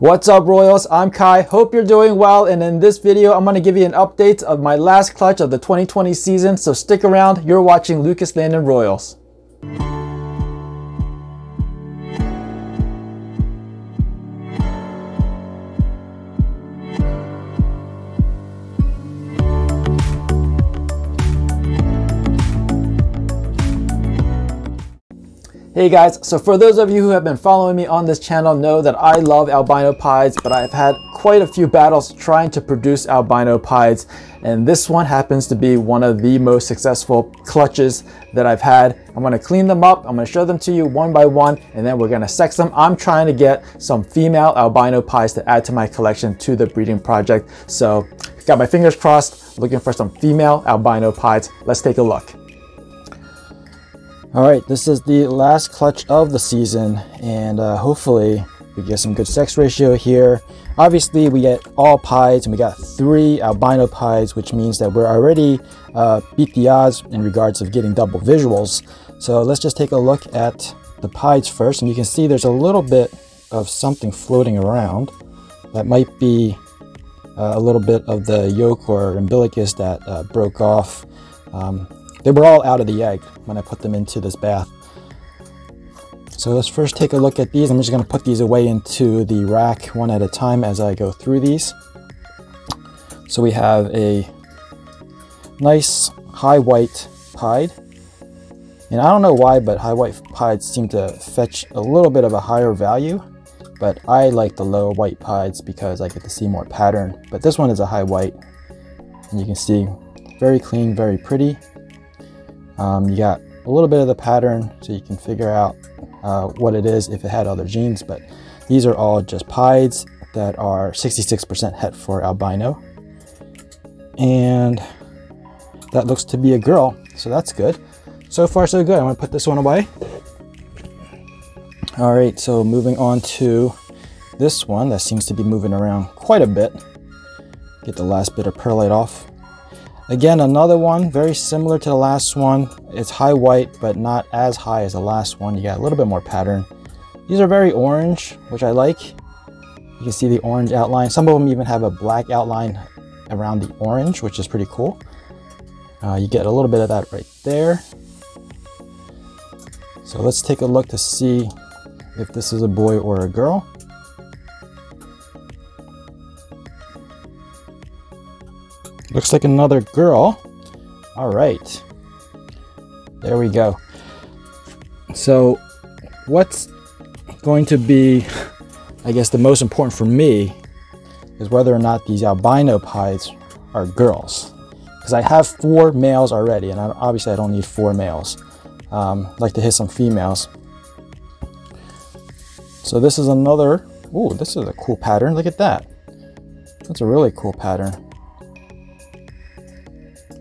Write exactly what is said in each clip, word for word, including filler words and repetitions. What's up, Royals? I'm Kai. Hope you're doing well, and in this video I'm going to give you an update of my last clutch of the twenty twenty season, so stick around. You're watching Lucas Landon Royals. Hey guys, so for those of you who have been following me on this channel know that I love albino pieds, but I've had quite a few battles trying to produce albino pieds, and this one happens to be one of the most successful clutches that I've had. I'm going to clean them up, I'm going to show them to you one by one, and then we're going to sex them. I'm trying to get some female albino pieds to add to my collection to the breeding project, so got my fingers crossed, looking for some female albino pieds. Let's take a look. All right, this is the last clutch of the season, and uh, hopefully we get some good sex ratio here. Obviously, we get all pieds, and we got three albino pieds, which means that we're already uh, beat the odds in regards of getting double visuals. So let's just take a look at the pieds first, and you can see there's a little bit of something floating around. That might be uh, a little bit of the yolk or umbilicus that uh, broke off. Um, They were all out of the egg when I put them into this bath. So let's first take a look at these. I'm just going to put these away into the rack one at a time as I go through these. So we have a nice high white pied. And I don't know why, but high white pieds seem to fetch a little bit of a higher value. But I like the low white pieds because I get to see more pattern. But this one is a high white. And you can see very clean, very pretty. Um, you got a little bit of the pattern, so you can figure out uh, what it is if it had other genes, but these are all just pieds that are sixty-six percent het for albino. And that looks to be a girl, so that's good. So far, so good. I'm going to put this one away. All right, so moving on to this one that seems to be moving around quite a bit. Get the last bit of perlite off. Again, another one very similar to the last one. It's high white, but not as high as the last one. You got a little bit more pattern. These are very orange, which I like. You can see the orange outline. Some of them even have a black outline around the orange, which is pretty cool. Uh, you get a little bit of that right there. So let's take a look to see if this is a boy or a girl. Looks like another girl. All right, there we go. So what's going to be, I guess, the most important for me is whether or not these albino pieds are girls, because I have four males already, and I, obviously I don't need four males. Um, I'd like to hit some females. So this is another, ooh, this is a cool pattern. Look at that. That's a really cool pattern.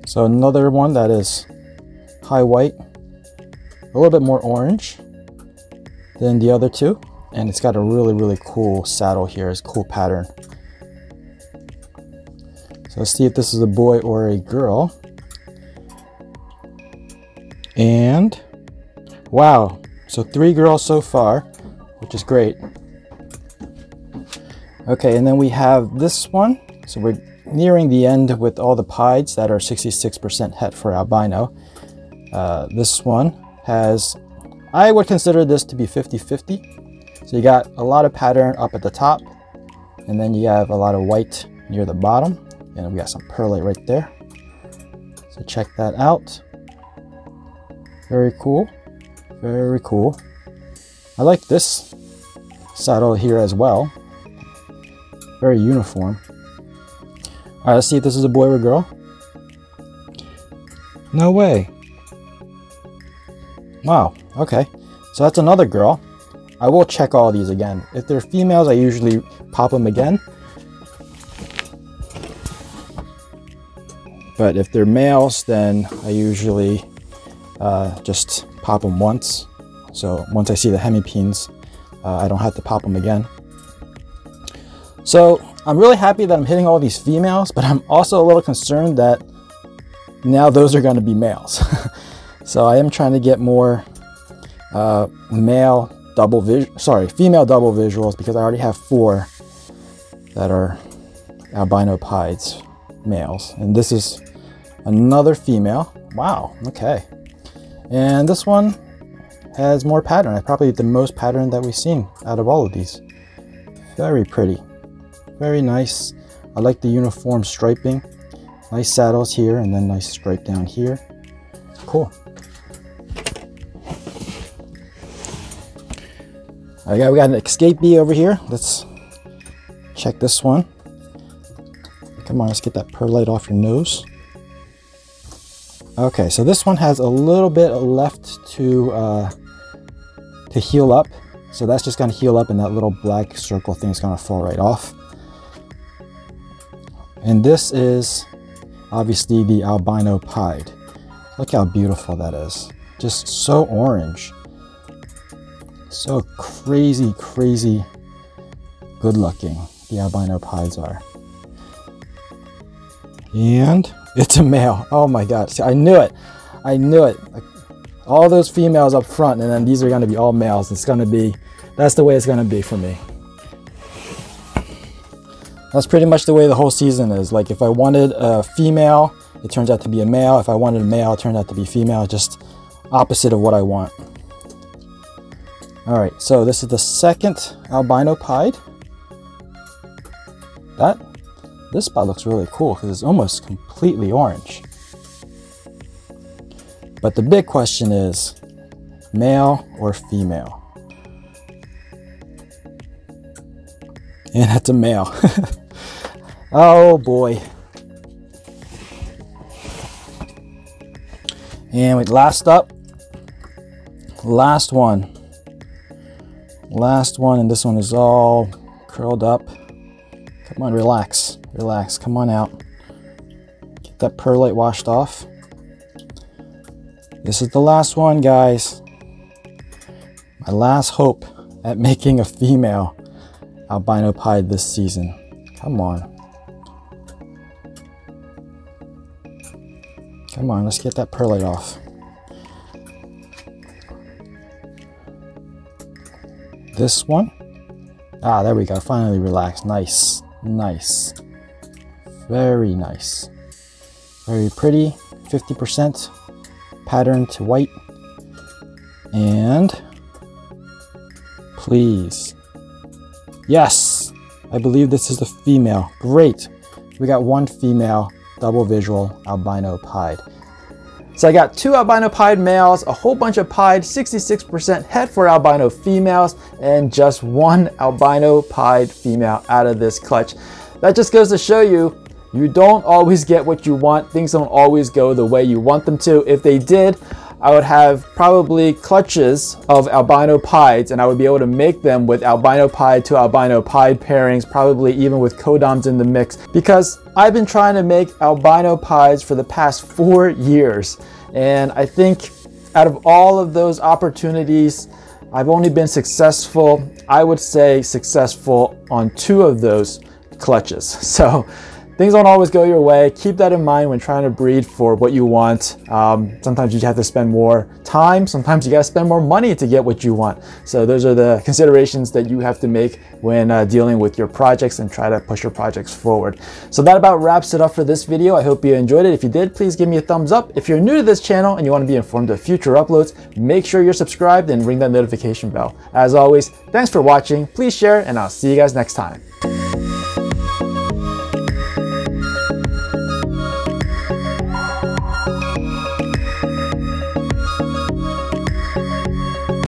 So another one that is high white, a little bit more orange than the other two. And it's got a really, really cool saddle here. It's a cool pattern. So let's see if this is a boy or a girl. And wow, so three girls so far, which is great. Okay, and then we have this one. So we're nearing the end with all the pieds that are sixty-six percent het for albino. Uh, this one has, I would consider this to be fifty fifty. So you got a lot of pattern up at the top, and then you have a lot of white near the bottom, and we got some perlite right there. So check that out. Very cool, very cool. I like this saddle here as well. Very uniform. All right, let's see if this is a boy or a girl. No way. Wow, okay. So that's another girl. I will check all these again. If they're females, I usually pop them again. But if they're males, then I usually uh, just pop them once. So once I see the hemipenes, uh, I don't have to pop them again. So I'm really happy that I'm hitting all these females, but I'm also a little concerned that now those are going to be males. So I am trying to get more uh, male double vis- sorry, female double visuals, because I already have four. that are albino pieds, males. And this is another female. Wow, okay. And this one has more pattern. Probably the most pattern that we've seen out of all of these. Very pretty, very nice. I like the uniform striping. Nice saddles here and then nice stripe down here. Cool. I got, we got an escapee over here. Let's check this one. Come on, let's get that perlite off your nose. Okay, so this one has a little bit left to uh, to heal up. So that's just gonna heal up and that little black circle thing is gonna fall right off. And this is obviously the albino pied. Look how beautiful that is. Just so orange. So crazy, crazy good looking the albino pieds are. And it's a male. Oh my God. See, I knew it. I knew it. All those females up front, and then these are going to be all males. It's going to be, that's the way it's going to be for me. That's pretty much the way the whole season is. Like if I wanted a female, it turns out to be a male. If I wanted a male, it turned out to be female. Just opposite of what I want. All right. So this is the second albino pied. That, this spot looks really cool because it's almost completely orange. But the big question is, male or female? And that's a male. Oh boy. And wait, last up, last one. Last one, and this one is all curled up. Come on, relax. Relax, come on out. Get that perlite washed off. This is the last one, guys. My last hope at making a female albino pied this season. Come on. Come on, let's get that perlite off. This one. Ah, there we go, finally relaxed. Nice, nice. Very nice, very pretty. fifty percent pattern to white. And please, yes, I believe this is the female. Great, we got one female double visual albino pied. So I got two albino pied males, a whole bunch of pied, sixty-six percent head for albino females, and just one albino pied female out of this clutch. That just goes to show you, you don't always get what you want. Things don't always go the way you want them to. If they did, I would have probably clutches of albino pieds, and I would be able to make them with albino pied to albino pied pairings, probably even with codoms in the mix, because I've been trying to make albino pieds for the past four years. And I think out of all of those opportunities, I've only been successful, I would say successful on two of those clutches. So things don't always go your way. Keep that in mind when trying to breed for what you want. Um, sometimes you have to spend more time. Sometimes you got to spend more money to get what you want. So those are the considerations that you have to make when uh, dealing with your projects and try to push your projects forward. So that about wraps it up for this video. I hope you enjoyed it. If you did, please give me a thumbs up. If you're new to this channel and you want to be informed of future uploads, make sure you're subscribed and ring that notification bell. As always, thanks for watching. Please share, and I'll see you guys next time.